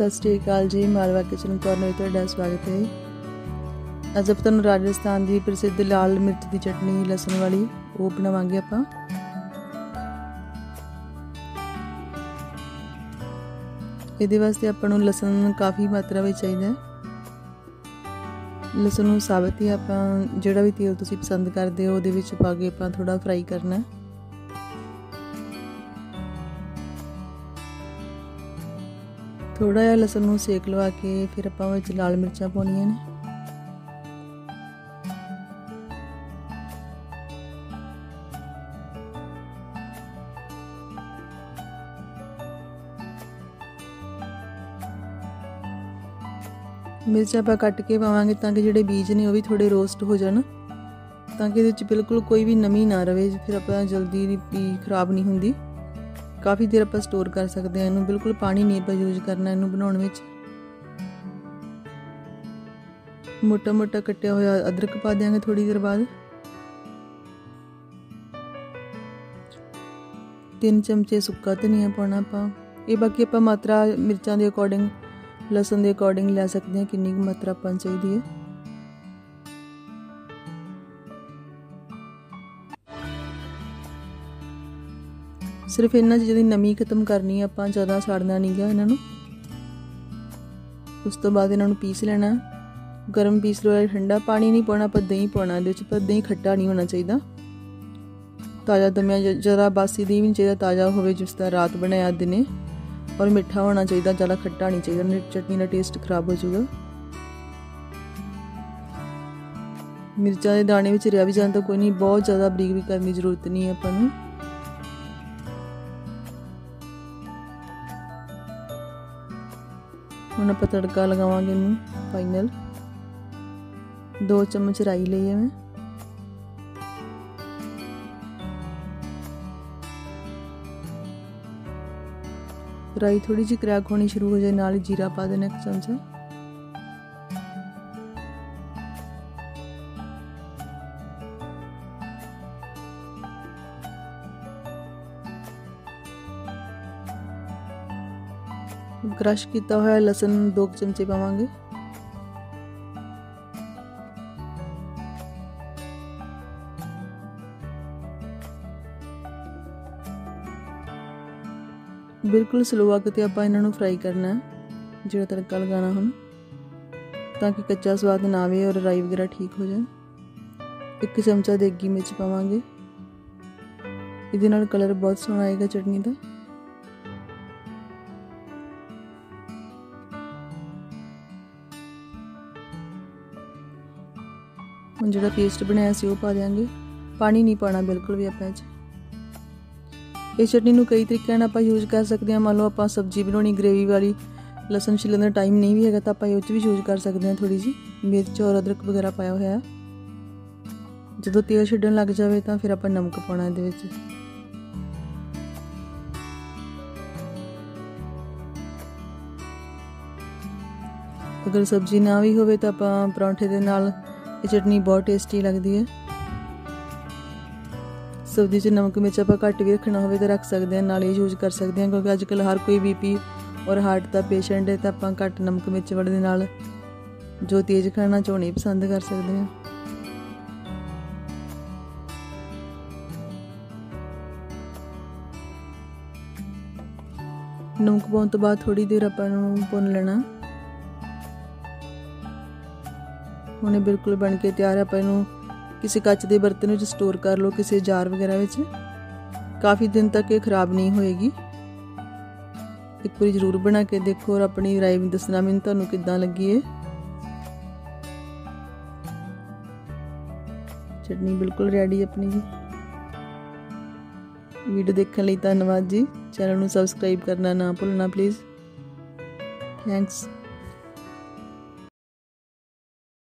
ਸਤਿ ਸ਼੍ਰੀ ਅਕਾਲ ਜੀ, Malwa kitchen corner ਵਿੱਚ ਤੁਹਾਡਾ ਸਵਾਗਤ ਹੈ। ਅੱਜ ਆਪਾਂ ਤੁਹਾਨੂੰ ਰਾਜਸਥਾਨ ਦੀ ਪ੍ਰਸਿੱਧ ਲਾਲ ਮਿਰਚ ਦੀ ਚਟਨੀ ਲਸਣ ਵਾਲੀ ਉਹ ਬਣਾਵਾਂਗੇ। ਆਪਾਂ ਇਹਦੇ ਵਾਸਤੇ ਆਪਾਂ ਨੂੰ ਲਸਣ ਕਾਫੀ ਮਾਤਰਾ ਵਿੱਚ ਚਾਹੀਦਾ। ਲਸਣ ਨੂੰ ਸਾਬਤ ਹੀ ਆਪਾਂ ਜਿਹੜਾ ਵੀ ਤੇਲ ਤੁਸੀਂ ਪਸੰਦ ਕਰਦੇ ਹੋ ਉਹਦੇ ਵਿੱਚ ਪਾ ਕੇ ਆਪਾਂ ਥੋੜਾ ਫਰਾਈ ਕਰਨਾ। थोड़ा जहा लसन में सेक लवा के फिर आप लाल मिर्चा पाउनिया ने। मिर्चा आप कट के पावे ताकि जिहड़े बीज ने वह भी थोड़े रोस्ट हो जाए, ताकि इहदे विच बिल्कुल कोई भी नमी ना रहे। फिर आप जल्दी खराब नहीं हुंदी। काफ़ी देर आप स्टोर कर सकते हैं इनू, बिल्कुल पानी नहीं आप यूज करना इनू बनाने में। मोटा मोटा कटिया हुआ अदरक पा देंगे थोड़ी देर बाद। 3 चमचे सुक्का धनिया पाना आप। ये बाकी आप मात्रा मिर्चा के अकॉर्डिंग लसन के अकॉर्डिंग ले सकते हैं कितनी मात्रा पानी चाहिए है। सिर्फ इन्हां जिहदी नमी खत्म करनी है, आपां ज़्यादा साड़ना नहीं गा इन्हां नूं। उस तो बाद इन्हां नूं पीस लेना। गर्म पीस लो, ठंडा पानी नहीं पाना, पर दही पाना इहदे विच, पर दही खट्टा नहीं होना चाहिए। ताज़ा दमिया ज़रा बासी दही नहीं चाहिए, ताज़ा होवे जिस तरह रात बनाया दिने, और मिठा होना चाहिए, ज़्यादा खट्टा नहीं चाहिए, चटनी का टेस्ट खराब हो जाएगा। मिर्चा के दाने विच रिहा भी जांदा कोई नहीं, बहुत ज़्यादा बरीक भी करने की जरूरत नहीं है आपां नूं। हुण आपां तड़का लगावांगे इनू फाइनल। 2 चम्मच राई लई है मैं। राई थोड़ी जी क्रैक होनी शुरू हो जाए नाल जीरा पा देना 1 चमचा। क्रश किया हुआ लसन 2 चमचे पावांगे। बिल्कुल स्लो आग ते आपां इन्हां नूं फ्राई करना है, जिहड़ा तड़का लगाना हुण, ताकि कच्चा स्वाद ना आवे और राई वगैरह ठीक हो जाए। 1 चमचा देगी मिर्च पावांगे, इहदे नाल कलर बहुत सोहना आएगा चटनी दा। हम जो पेस्ट बनाया से पा देंगे, पानी नहीं पाना बिल्कुल भी। आप इस चटनी में कई तरीके आप यूज कर सकते हैं। मान लो आप सब्जी बनानी ग्रेवी वाली, लसन छिलन का टाइम नहीं भी है तो आप उस भी यूज कर सकते हैं। थोड़ी जी मिर्च और अदरक वगैरह पाया हुआ है। जो तेल छड्डन लग जाए तो फिर आप नमक पाना। ये अगर सब्जी ना भी हो तो आप परौंठे के नाल ये चटनी बहुत टेस्टी लगती है। सब्जी से नमक मिर्च आप घट भी रखना हो तो रख सकते हैं, नाल यूज कर सकते हैं, क्योंकि आजकल हर कोई बीपी और हार्ट का पेशेंट है। तो आप घट नमक मिर्च वाले नाल जो तेज़ खाना चाहने पसंद कर सकते हैं। नमक पाने तो बाद थोड़ी देर आप भुन लेना। हुणे बिल्कुल बन के तैयार है। आपां इनू किसी कच्च के बर्तन में स्टोर कर लो, किसी जार वगैरह में, काफ़ी दिन तक ये खराब नहीं होएगी। एक बार जरूर बना के देखो और अपनी राय दसना मैनूं तुहानूं किद्दां लगी है। चटनी बिल्कुल रेडी अपनी जी। वीडियो देखने लई धन्नवाद जी। चैनल नूं सबसक्राइब करना ना भुलना प्लीज़। थैंक्स।